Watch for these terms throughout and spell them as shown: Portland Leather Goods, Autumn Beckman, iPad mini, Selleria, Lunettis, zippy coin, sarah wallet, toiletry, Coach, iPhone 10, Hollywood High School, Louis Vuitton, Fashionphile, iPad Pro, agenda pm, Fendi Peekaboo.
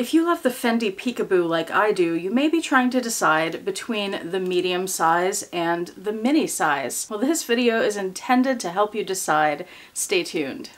If you love the Fendi Peekaboo like I do, you may be trying to decide between the medium size and the mini size. Well, this video is intended to help you decide. Stay tuned.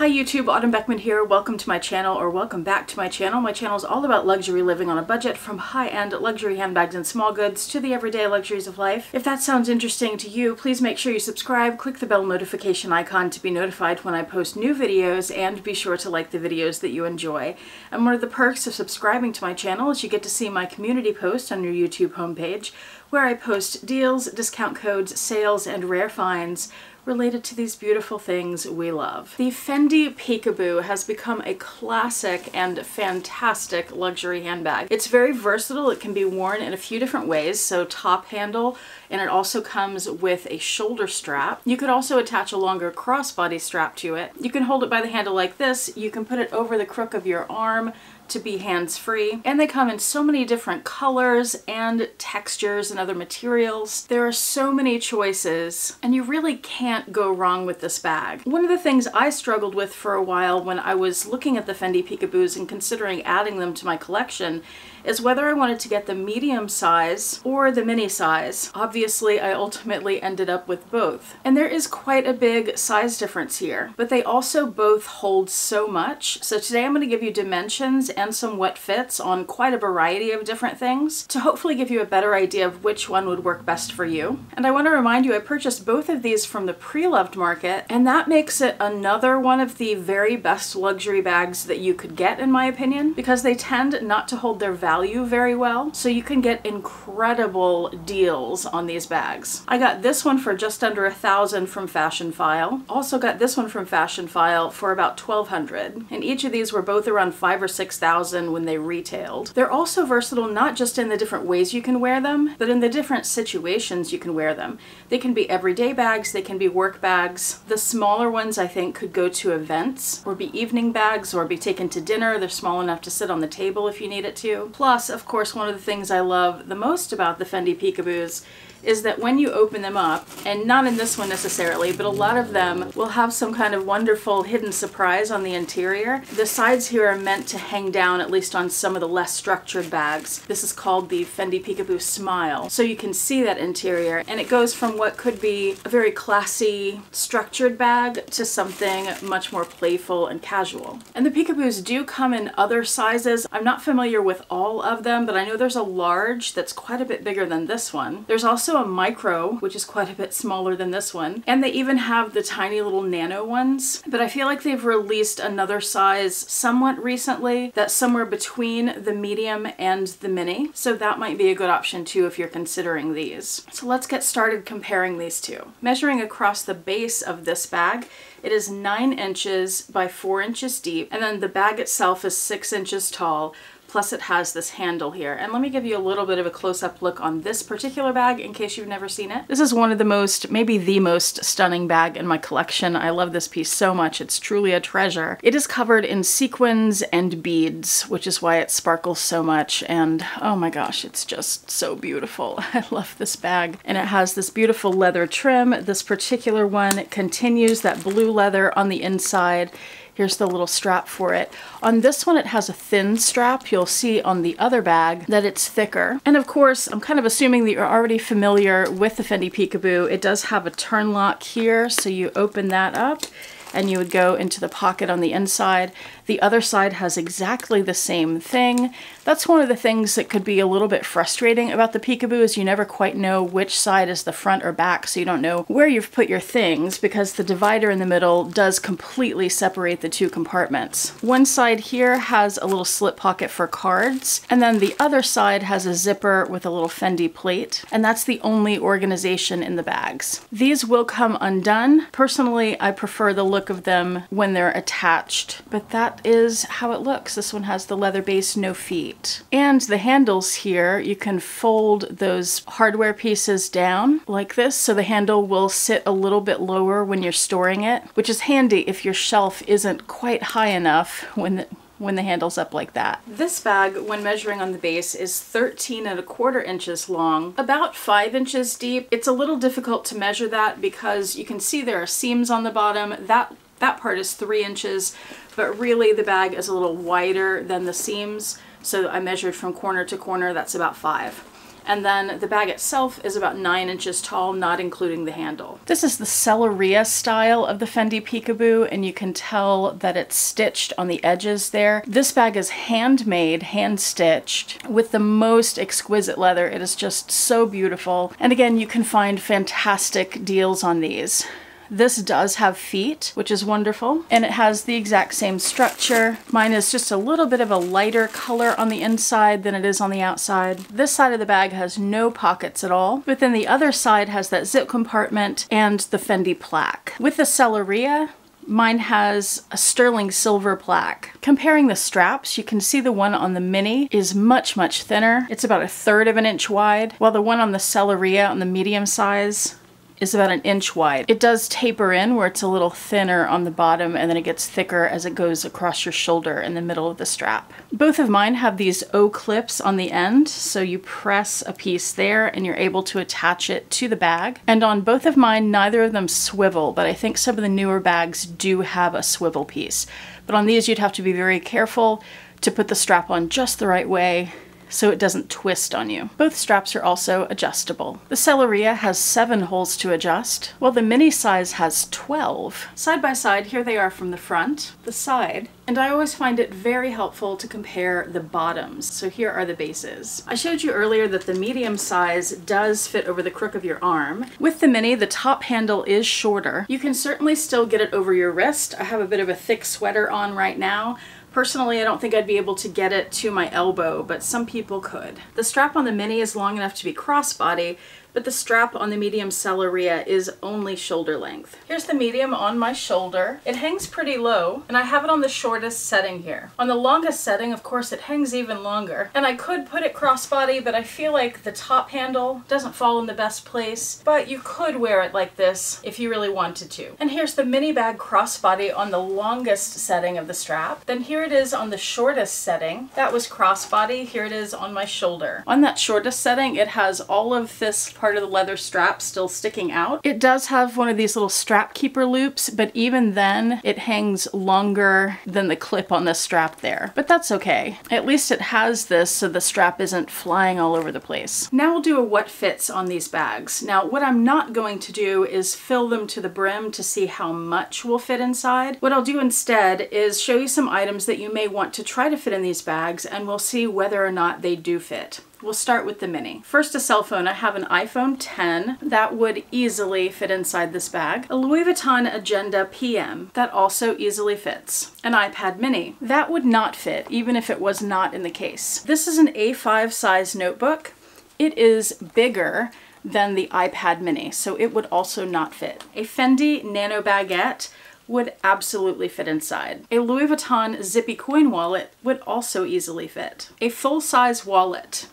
Hi YouTube, Autumn Beckman here. Welcome to my channel, or welcome back to my channel. My channel is all about luxury living on a budget, from high-end luxury handbags and small goods to the everyday luxuries of life. If that sounds interesting to you, please make sure you subscribe, click the bell notification icon to be notified when I post new videos, and be sure to like the videos that you enjoy. And one of the perks of subscribing to my channel is you get to see my community post on your YouTube homepage, where I post deals, discount codes, sales, and rare finds related to these beautiful things we love. The Fendi Peekaboo has become a classic and fantastic luxury handbag. It's very versatile. It can be worn in a few different ways, so top handle, and it also comes with a shoulder strap. You could also attach a longer crossbody strap to it. You can hold it by the handle like this. You can put it over the crook of your arm to be hands-free, and they come in so many different colors and textures and other materials. There are so many choices, and you really can't go wrong with this bag. One of the things I struggled with for a while when I was looking at the Fendi Peekaboos and considering adding them to my collection is whether I wanted to get the medium size or the mini size. Obviously, I ultimately ended up with both, and there is quite a big size difference here, but they also both hold so much. So today I'm going to give you dimensions and some what fits on quite a variety of different things to hopefully give you a better idea of which one would work best for you. And I want to remind you, I purchased both of these from the pre-loved market, and that makes it another one of the very best luxury bags that you could get, in my opinion, because they tend not to hold their value very well, so you can get incredible deals on these bags. I got this one for just under $1,000 from Fashionphile. Also got this one from Fashionphile for about $1,200, and each of these were both around $5,000 or $6,000 when they retailed. They're also versatile, not just in the different ways you can wear them, but in the different situations you can wear them. They can be everyday bags, they can be work bags. The smaller ones, I think, could go to events, or be evening bags, or be taken to dinner. They're small enough to sit on the table if you needed to. Plus, of course, one of the things I love the most about the Fendi Peekaboos is that when you open them up, and not in this one necessarily, but a lot of them will have some kind of wonderful hidden surprise on the interior. The sides here are meant to hang down, at least on some of the less structured bags. This is called the Fendi Peekaboo Smile. So you can see that interior, and it goes from what could be a very classy, structured bag to something much more playful and casual. And the Peekaboos do come in other sizes. I'm not familiar with all of them, but I know there's a large that's quite a bit bigger than this one. There's also a micro, which is quite a bit smaller than this one, and they even have the tiny little nano ones, but I feel like they've released another size somewhat recently that's somewhere between the medium and the mini, so that might be a good option too if you're considering these. So let's get started comparing these two. Measuring across the base of this bag, it is 9 inches by 4 inches deep, and then the bag itself is 6 inches tall, plus it has this handle here. And let me give you a little bit of a close-up look on this particular bag in case you've never seen it. This is one of the most, maybe the most stunning bag in my collection. I love this piece so much. It's truly a treasure. It is covered in sequins and beads, which is why it sparkles so much. And oh my gosh, it's just so beautiful. I love this bag. And it has this beautiful leather trim. This particular one continues that blue leather on the inside. Here's the little strap for it. On this one, it has a thin strap. You'll see on the other bag that it's thicker. And of course, I'm kind of assuming that you're already familiar with the Fendi Peekaboo. It does have a turn lock here, so you open that up and you would go into the pocket on the inside. The other side has exactly the same thing. That's one of the things that could be a little bit frustrating about the Peekaboo, is you never quite know which side is the front or back, so you don't know where you've put your things, because the divider in the middle does completely separate the two compartments. One side here has a little slip pocket for cards, and then the other side has a zipper with a little Fendi plate, and that's the only organization in the bags. These will come undone. Personally, I prefer the look of them when they're attached, but that is how it looks. This one has the leather base, no feet. And the handles here, you can fold those hardware pieces down like this, so the handle will sit a little bit lower when you're storing it, which is handy if your shelf isn't quite high enough when when the handle's up like that. This bag, when measuring on the base, is 13¼ inches long, about 5 inches deep. It's a little difficult to measure that because you can see there are seams on the bottom. That part is 3 inches, but really the bag is a little wider than the seams. So I measured from corner to corner, that's about 5. And then the bag itself is about 9 inches tall, not including the handle. This is the Selleria style of the Fendi Peekaboo, and you can tell that it's stitched on the edges there. This bag is handmade, hand-stitched, with the most exquisite leather. It is just so beautiful. And again, you can find fantastic deals on these. This does have feet, which is wonderful, and it has the exact same structure. Mine is just a little bit of a lighter color on the inside than it is on the outside. This side of the bag has no pockets at all, but then the other side has that zip compartment and the Fendi plaque. With the Selleria, mine has a sterling silver plaque. Comparing the straps, you can see the one on the Mini is much, much thinner. It's about 1/3 of an inch wide, while the one on the Selleria on the medium size is about 1 inch wide. It does taper in where it's a little thinner on the bottom, and then it gets thicker as it goes across your shoulder in the middle of the strap. Both of mine have these O-clips on the end, so you press a piece there and you're able to attach it to the bag. And on both of mine, neither of them swivel, but I think some of the newer bags do have a swivel piece. But on these, you'd have to be very careful to put the strap on just the right way so it doesn't twist on you. Both straps are also adjustable. The Selleria has 7 holes to adjust, while the Mini size has 12. Side by side, here they are from the front, the side, and I always find it very helpful to compare the bottoms. So here are the bases. I showed you earlier that the medium size does fit over the crook of your arm. With the Mini, the top handle is shorter. You can certainly still get it over your wrist. I have a bit of a thick sweater on right now. Personally, I don't think I'd be able to get it to my elbow, but some people could. The strap on the Mini is long enough to be crossbody, but the strap on the medium Selleria is only shoulder length. Here's the medium on my shoulder. It hangs pretty low, and I have it on the shortest setting here. On the longest setting, of course, it hangs even longer, and I could put it crossbody, but I feel like the top handle doesn't fall in the best place, but you could wear it like this if you really wanted to. And here's the Mini bag crossbody on the longest setting of the strap. Then here it is on the shortest setting. That was crossbody. Here it is on my shoulder. On that shortest setting, it has all of this part of the leather strap still sticking out. It does have one of these little strap keeper loops, but even then it hangs longer than the clip on the strap there. But that's okay. At least it has this so the strap isn't flying all over the place. Now we'll do a what fits on these bags. Now what I'm not going to do is fill them to the brim to see how much will fit inside. What I'll do instead is show you some items that you may want to try to fit in these bags, and we'll see whether or not they do fit. We'll start with the Mini. First, a cell phone. I have an iPhone 10 that would easily fit inside this bag. A Louis Vuitton Agenda PM that also easily fits. An iPad mini. That would not fit, even if it was not in the case. This is an A5 size notebook. It is bigger than the iPad mini, so it would also not fit. A Fendi Nano Baguette would absolutely fit inside. A Louis Vuitton Zippy Coin Wallet would also easily fit. A full-size wallet.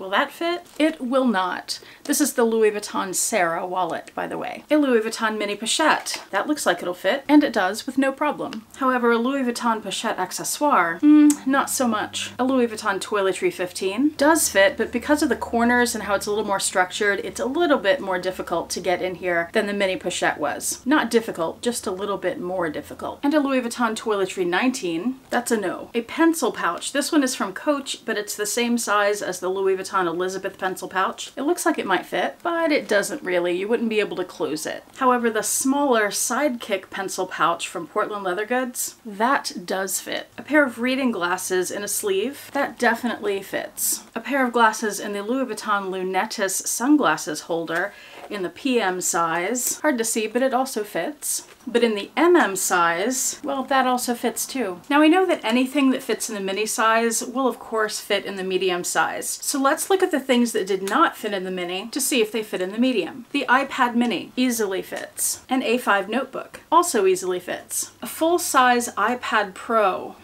Will that fit? It will not. This is the Louis Vuitton Sarah wallet, by the way. A Louis Vuitton mini pochette. That looks like it'll fit, and it does with no problem. However, a Louis Vuitton pochette accessoire, not so much. A Louis Vuitton toiletry 15 does fit, but because of the corners and how it's a little more structured, it's a little bit more difficult to get in here than the mini pochette was. Not difficult, just a little bit more difficult. And a Louis Vuitton toiletry 19, that's a no. A pencil pouch. This one is from Coach, but it's the same size as the Louis Vuitton Elizabeth pencil pouch. It looks like it might fit, but it doesn't really. You wouldn't be able to close it. However, the smaller Sidekick pencil pouch from Portland Leather Goods, that does fit. A pair of reading glasses in a sleeve, that definitely fits. A pair of glasses in the Louis Vuitton Lunettis sunglasses holder in the PM size, hard to see, but it also fits. But in the MM size, well, that also fits too. Now we know that anything that fits in the mini size will of course fit in the medium size. So let's look at the things that did not fit in the mini to see if they fit in the medium. The iPad mini easily fits. An A5 notebook also easily fits. A full-size iPad Pro,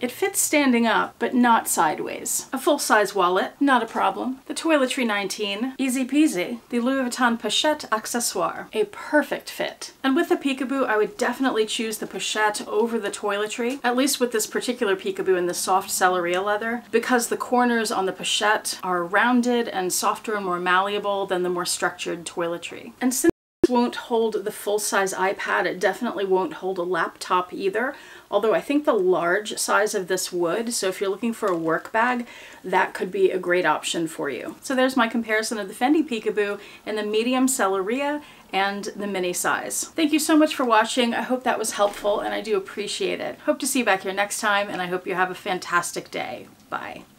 it fits standing up, but not sideways. A full-size wallet, not a problem. The toiletry 19, easy peasy. The Louis Vuitton pochette accessoire, a perfect fit. And with the Peekaboo, I would definitely choose the pochette over the toiletry, at least with this particular Peekaboo in the soft Selleria leather, because the corners on the pochette are rounded and softer and more malleable than the more structured toiletry. And since won't hold the full-size iPad, it definitely won't hold a laptop either, although I think the large size of this would, so if you're looking for a work bag, that could be a great option for you. So there's my comparison of the Fendi Peekaboo and the medium Selleria and the mini size. Thank you so much for watching. I hope that was helpful and I do appreciate it. Hope to see you back here next time and I hope you have a fantastic day. Bye.